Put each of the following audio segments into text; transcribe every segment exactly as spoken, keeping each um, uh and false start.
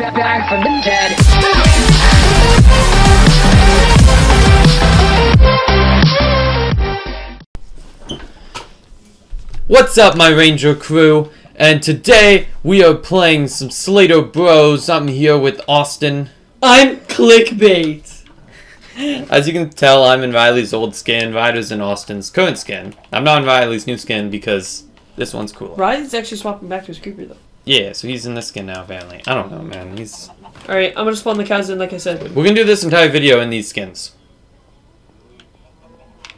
back from the dead. What's up, my Ranger crew? And today we are playing some Slader Bros. I'm here with Austin. I'm clickbait. As you can tell, I'm in Riley's old skin. Ryder's in Austin's current skin. I'm not in Riley's new skin because this one's cooler. Riley's actually swapping back to his creeper though. Yeah, so he's in this skin now, apparently. I don't know, man. He's... Alright, I'm gonna spawn the cows in, like I said. We're gonna do this entire video in these skins.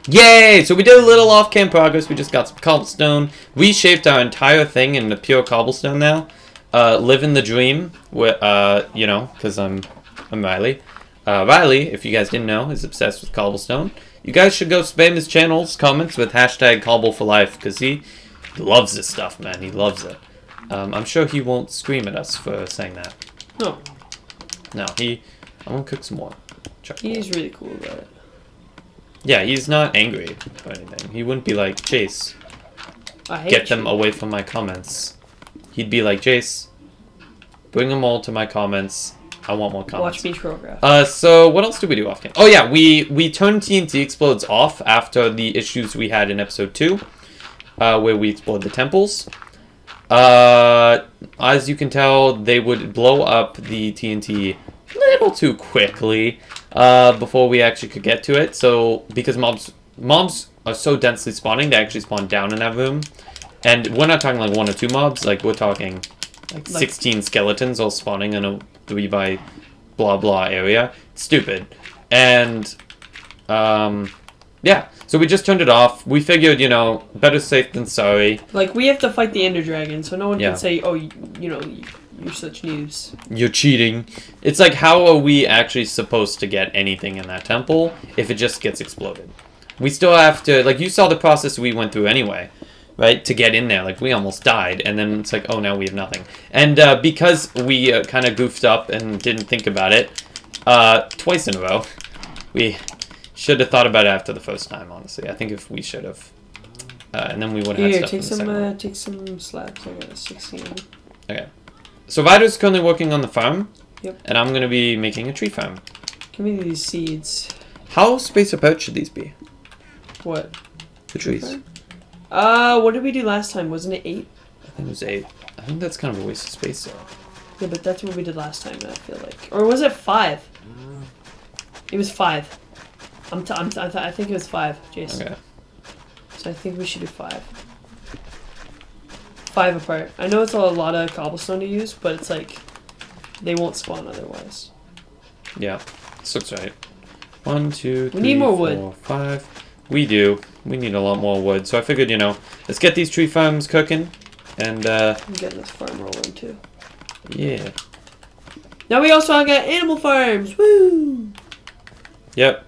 Yay! So we did a little off-cam progress. We just got some cobblestone. We shaped our entire thing into pure cobblestone now. Uh, living the dream. With, uh, you know, because I'm, I'm Riley. Uh, Riley, if you guys didn't know, is obsessed with cobblestone. You guys should go spam his channel's comments with hashtag cobble for life, because he loves this stuff, man. He loves it. Um, I'm sure he won't scream at us for saying that. No. No, he... I'm gonna cook some more. He's really cool about it. Yeah, he's not angry or anything. He wouldn't be like, Jace, get them away from my comments. He'd be like, Jace, bring them all to my comments. I want more comments. Watch me progress. Uh, so what else do we do off camera? Oh yeah, we, we turned T N T Explodes off after the issues we had in episode two, uh, where we explored the temples. Uh, as you can tell, they would blow up the T N T a little too quickly uh, before we actually could get to it. So, because mobs mobs are so densely spawning, they actually spawn down in that room. And we're not talking like one or two mobs, like we're talking like sixteen skeletons all spawning in a three by blah blah area. It's stupid. And, um, yeah. So we just turned it off. We figured, you know, better safe than sorry. Like, we have to fight the Ender Dragon, so no one yeah. can say, oh, you, you know, you're such noobs. You're cheating. It's like, how are we actually supposed to get anything in that temple if it just gets exploded? We still have to, like, you saw the process we went through anyway, right, to get in there. Like, we almost died, and then it's like, oh, now we have nothing. And uh, because we uh, kind of goofed up and didn't think about it uh, twice in a row, we... should have thought about it after the first time, honestly. I think if we should have. Uh, and then we would have had stuff take in the some, uh, take some slabs. I got a sixteen. Okay. So Ryder's currently working on the farm. Yep. And I'm going to be making a tree farm. Give me these seeds. How spaced apart should these be? What? The trees. Farm? Uh, what did we do last time? Wasn't it eight? I think it was eight. I think that's kind of a waste of space, though. Yeah, but that's what we did last time, I feel like. Or was it five? It was five. I'm t I'm t I, th I think it was five, Jason. Okay. So I think we should do five. Five apart. I know it's a lot of cobblestone to use, but it's like, they won't spawn otherwise. Yeah, this looks right. One, two, three, we need more four, wood. five. We do. We need a lot more wood. So I figured, you know, let's get these tree farms cooking. And, uh... I'm getting this farm rolling, too. Yeah. Now we also got animal farms! Woo! Yep.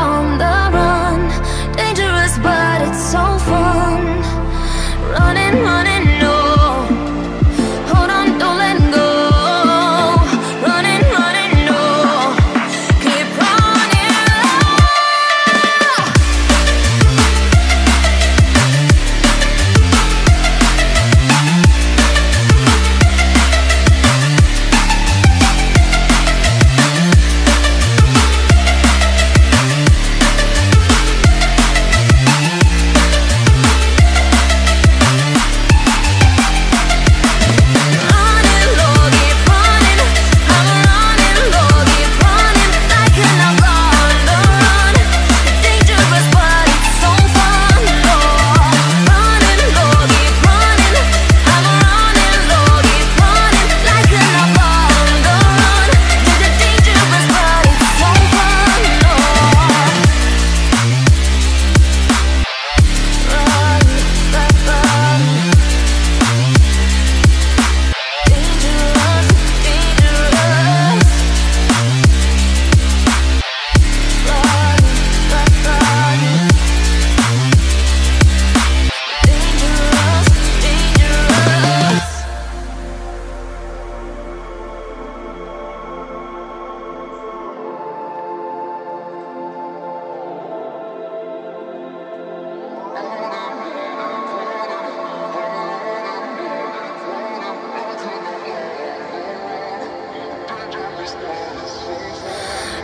on the run, dangerous but it's so fun, running, running, no, hold on, don't let go.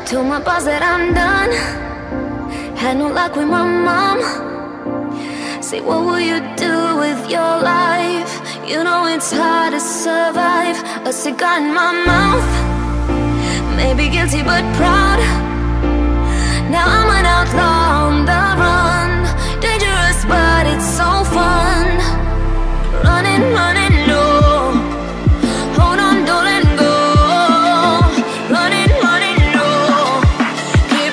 Told my boss that I'm done. Had no luck with my mom. Say, what will you do with your life? You know it's hard to survive. A cigar in my mouth, maybe guilty but proud. Now I'm an outlaw on the run. Dangerous but it's so fun. Running, running low. Hold on, don't let go. Running, running low. Keep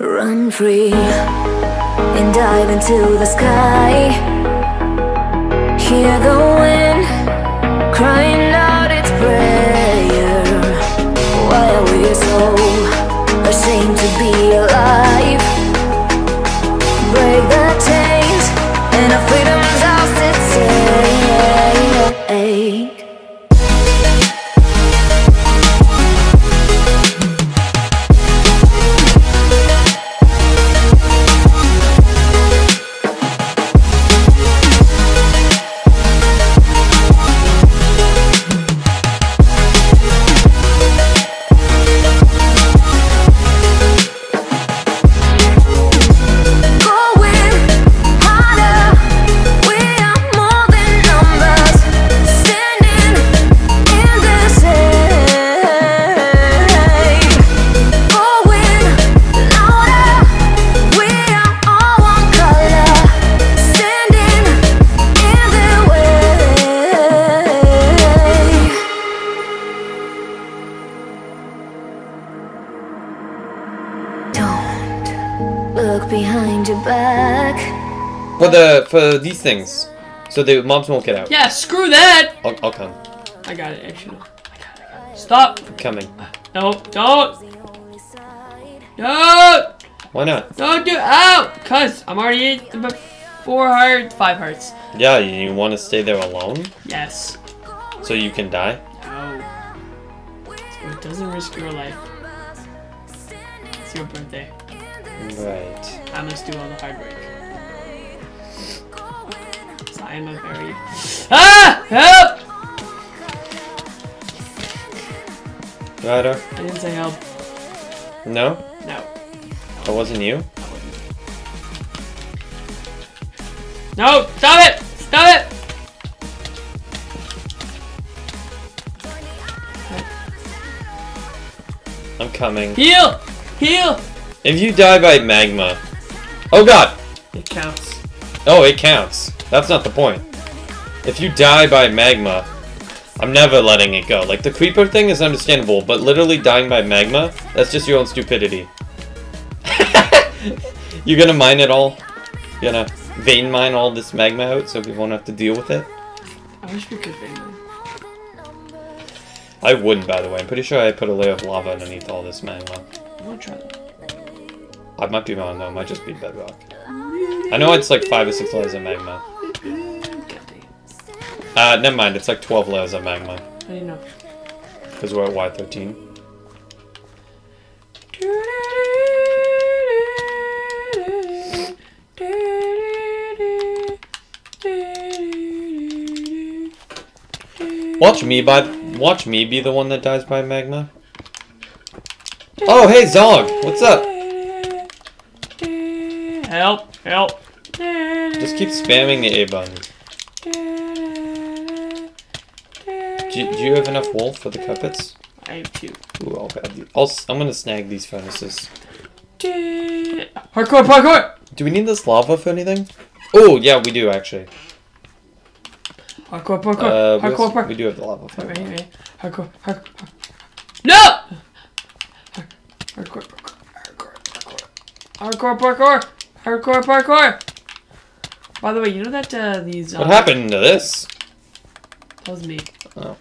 running free and dive into the sky. Hear the wind crying out its prayer. Why are we so ashamed to be alive? Break the chains and our freedom's ours to take. For the for these things, so the mobs won't get out. Yeah, screw that. I'll, I'll come. I got it. Actually, I got it, I got it. Stop. I'm coming. No, don't. No. Why not? Don't do out. Cause I'm already at four hearts, five hearts. Yeah, you want to stay there alone? Yes. So you can die? No. So it doesn't risk your life. It's your birthday. Right. I must do all the hard work. I am a very... Ah! Help! Ryder. I didn't say help. No? No. That wasn't you? That wasn't me. No! Stop it! Stop it! I'm coming. Heal! Heal! If you die by magma... Oh god! It counts. Oh, it counts. That's not the point. If you die by magma, I'm never letting it go. Like, the creeper thing is understandable, but literally dying by magma, that's just your own stupidity. You're gonna mine it all? You're gonna vein mine all this magma out so we won't have to deal with it? I wish we could vein mine. I wouldn't, by the way. I'm pretty sure I put a layer of lava underneath all this magma. I'm gonna try that. I might be wrong though, it might just be bedrock. I know it's like five or six layers of magma. Uh, never mind, it's like twelve layers of magma. How do you know? Because we're at Y thirteen. Watch me by, watch me be the one that dies by magma. Oh, hey Zog, what's up? Help! Help! Just keep spamming the A button. Do, do you have enough wool for the carpets? I have two. Ooh, I'll grab these. I'll, I'm gonna snag these furnaces. Hardcore, parkour! Do we need this lava for anything? Oh, yeah, we do actually. Hardcore, parkour, uh, hardcore, also, parkour. We do have the lava. For right, right, right. Hardcore, hardcore, hardcore. No! Hardcore, parkour, hardcore, parkour, hardcore, parkour. Hardcore parkour! By the way, you know that uh, these. Um, what happened to this? That was me. Oh.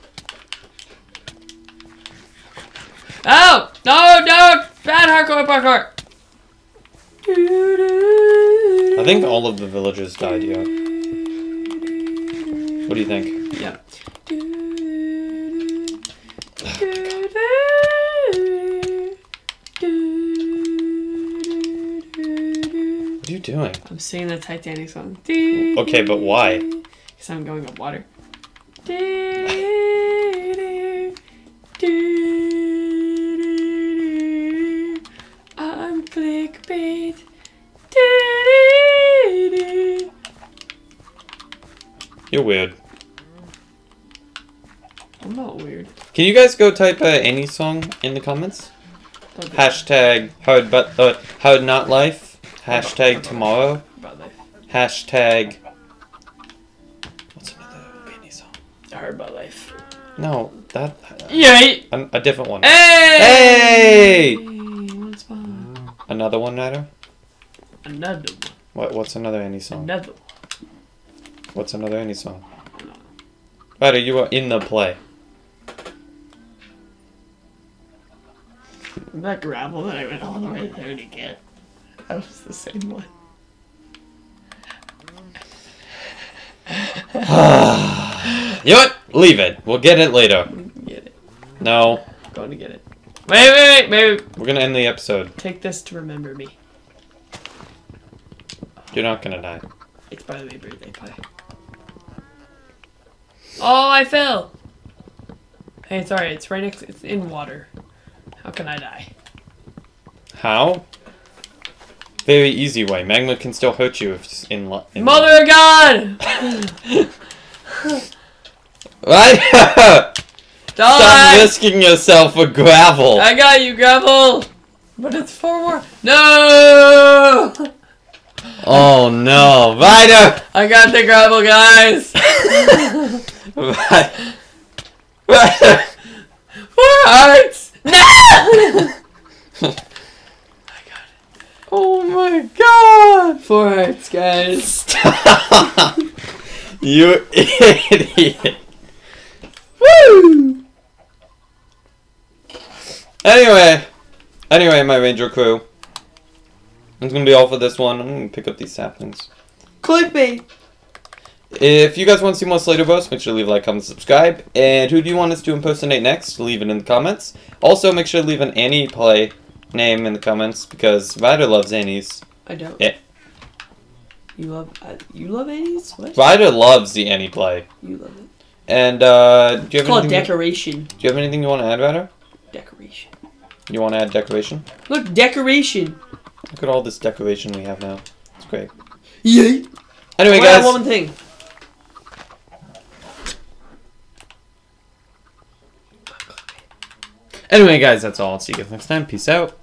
Oh! No, no! Bad hardcore parkour! I think all of the villagers died, yeah. What do you think? Yeah. Doing? I'm singing the Titanic song. Okay, but why? Because I'm going up water. I'm clickbait. You're weird. I'm not weird. Can you guys go type uh, any song in the comments? Hashtag hard but uh, hard not life. Hashtag tomorrow. Hashtag. What's another Benny song? I heard about life. No, that. Uh, Yay! I'm, a different one. Hey! Hey! Another one, Nader? Another one. What? What's another Annie song? Another one. What's another Annie song? Nader, you are in the play. That gravel that I went all the way there to get. That was the same one. You know what? Leave it. We'll get it later. Get it. No. I'm going to get it. Wait, wait, wait, wait. We're going to end the episode. Take this to remember me. You're not going to die. It's by the way birthday pie. Oh, I fell. Hey, it's alright. It's right next. It's in water. How can I die? How? Very easy way. Magma can still hurt you if it's in love. Mother of God! Right? Stop risking yourself for gravel. I got you, gravel. But it's for war. No! Oh no, Ryder! I got the gravel, guys. Right. Ryder. Four hearts. No! Oh my God! Four hearts, guys. Stop! You idiot! Woo! Anyway, anyway, my ranger crew. That's gonna be all for this one. I'm gonna pick up these saplings. Clickbait! If you guys want to see more Slader Bros, make sure to leave a like, comment, subscribe. And who do you want us to impersonate next? Leave it in the comments. Also, make sure to leave an Annie play name in the comments because Ryder loves Annie's. I don't. Yeah. You love uh, you love Annie's? What? Ryder loves the Annie play. You love it. And uh do you have it's called decoration. You, do you have anything you want to add, Ryder? Decoration. You want to add decoration? Look, decoration. Look at all this decoration we have now. It's great. Yay! Anyway, well, guys. One thing. Anyway, guys, that's all. I'll see you guys next time. Peace out.